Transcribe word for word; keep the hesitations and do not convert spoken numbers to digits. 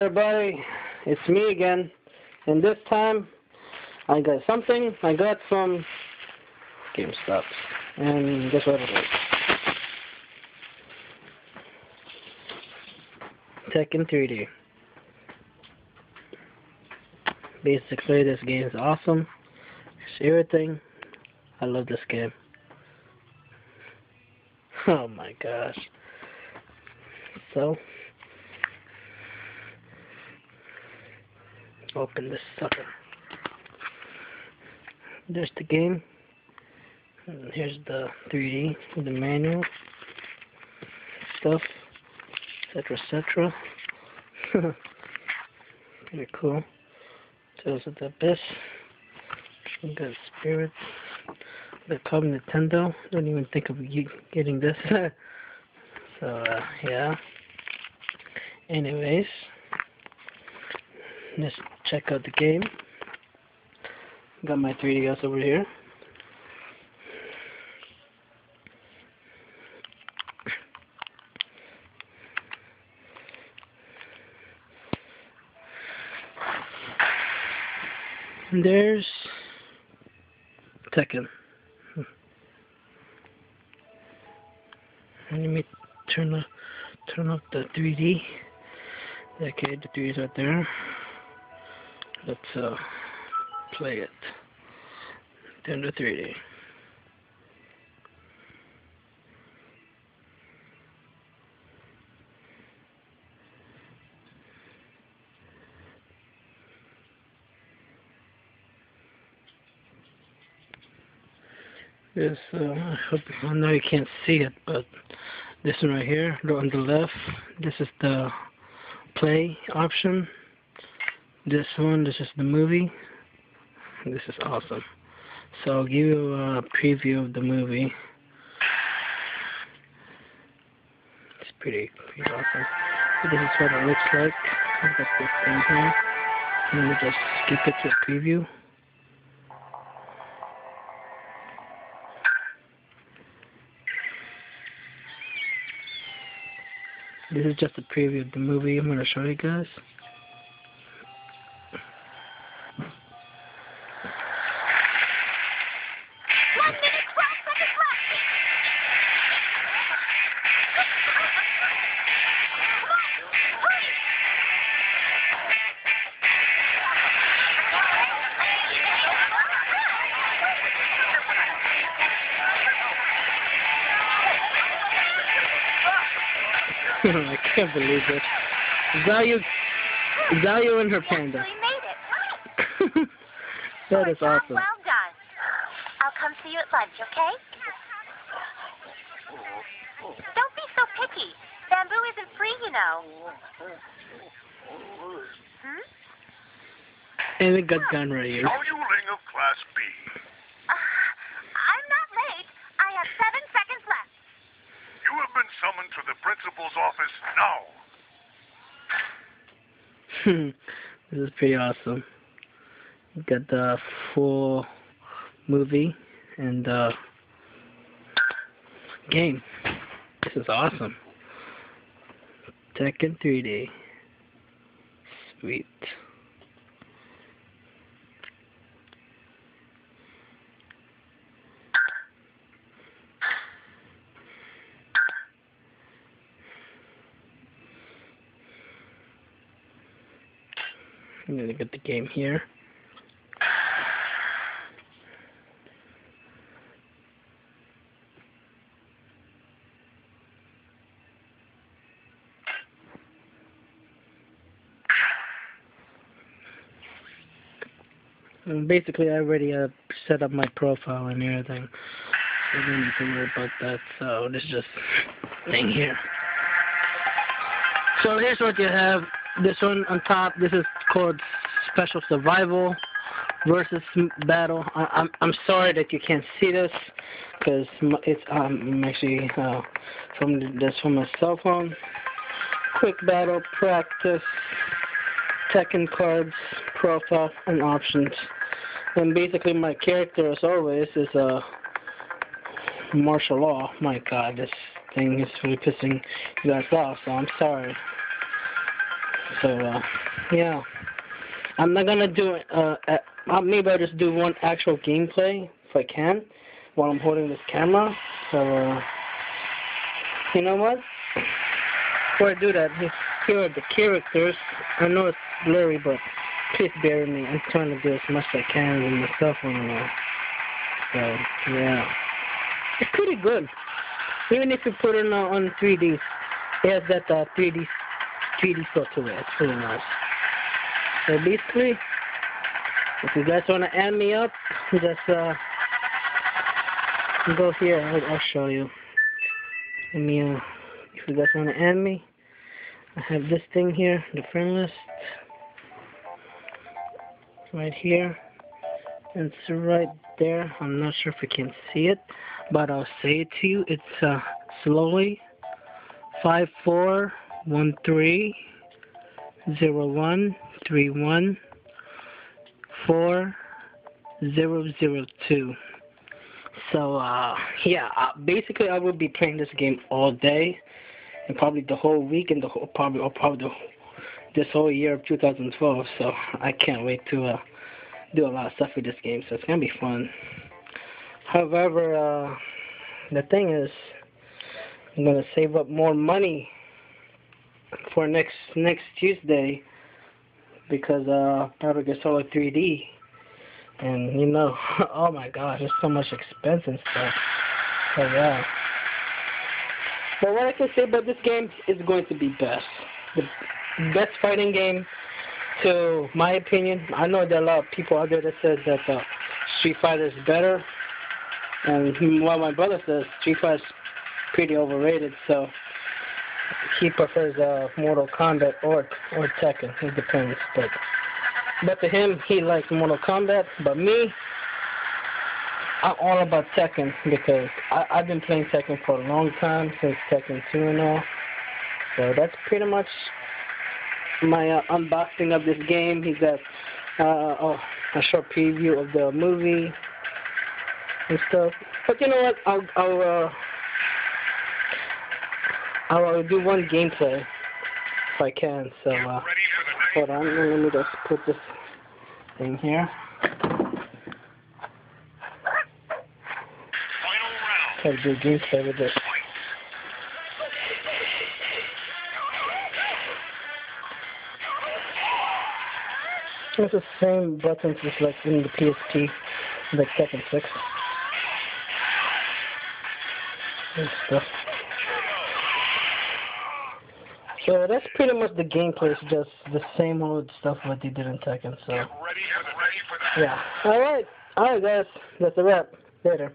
Everybody, it's me again, and this time I got something. I got from GameStop, and guess what it is? Tekken three D. Basically, this game is awesome. It's everything. I love this game. Oh my gosh! So. Open this sucker. There's the game. Here's the three D, the manual, stuff, et cetera, et cetera. Pretty cool. Tales of the Abyss. We got spirits. They call Nintendo. Don't even think of getting this. So uh, yeah. Anyways. Let's check out the game. Got my three D S over here. And there's Tekken. Let me turn the turn up the three D. Okay, the three D's right there. Let's uh, play it. Nintendo three D. This, uh, I hope I know you can't see it, but this one right here, on the left, this is the play option. This one, this is the movie. This is awesome. So I'll give you a preview of the movie. It's pretty, pretty awesome. So this is what it looks like. That's this thing here. Let me just skip it to a preview. This is just a preview of the movie I'm going to show you guys. I can't believe it. Zayu, Zayu and her panda. Yes, we made it. That is awesome. Well done. I'll come see you at lunch, okay? Don't be so picky. Bamboo isn't free, you know. Hmm? And a good gun right here. Yodeling of Class B. Uh, I'm not late. I have seven seconds left. You have been summoned to the principal's office now. Hmm, this is pretty awesome. You got the full movie and the game. This is awesome. Tekken three D. Sweet. I'm gonna get the game here. And basically, I already uh, set up my profile and everything. So I don't need to worry about that. So this is just thing here. So here's what you have. This one on top, this is called Special Survival versus Battle. I, I'm I'm sorry that you can't see this because it's um actually uh, from this from my cell phone. Quick battle practice, Tekken cards, profile, and options. And basically, my character, as always, is a uh, Martial Law. My God, this thing is really pissing you guys off. So I'm sorry. So uh, yeah, I'm not gonna do uh, uh maybe I'll just do one actual gameplay if I can while I'm holding this camera. So uh, you know what? Before I do that, here are the characters. I know it's blurry, but please bear with me. I'm trying to do as much as I can with my cell phone now. So yeah, it's pretty good. Even if you put it on three D, it has that uh, three D feel to it. It's really nice. So basically, if you guys wanna add me up, just uh, go here. I'll, I'll show you. Let me. Uh, if you guys wanna add me, I have this thing here, the friend list, right here. It's right there. I'm not sure if you can see it, but I'll say it to you. It's uh, slowly five four one three zero one three one four zero zero two. So uh, yeah, uh, basically I will be playing this game all day and probably the whole week and the whole probably or probably the, this whole year of two thousand twelve. So I can't wait to uh, do a lot of stuff with this game. So it's gonna be fun. However, uh, the thing is, I'm gonna save up more money for next next Tuesday because uh, probably get Solo three D, and you know, oh my gosh, there's so much expense and stuff. So yeah. But what I can say about this game is going to be best, the best fighting game, to my opinion. I know there are a lot of people out there that says that uh, Street Fighter is better. And while my brother says Street Fighter's pretty overrated, so he prefers uh, Mortal Kombat or or Tekken. It depends, but but to him he likes Mortal Kombat. But me, I'm all about Tekken because I, I've been playing Tekken for a long time, since Tekken two and all. So that's pretty much my uh, unboxing of this game. He got uh, oh, a short preview of the movie and stuff. But you know what? I'll I'll uh, I'll do one gameplay if I can. So uh, hold on, let me just put this thing here. I'll do a gameplay with this. It's the same buttons as like in the P S P, like Tekken six. Stuff. So that's pretty much the gameplay. It's just the same old stuff what they did in Tekken. So yeah. All right, all right guys, that's a wrap. Later.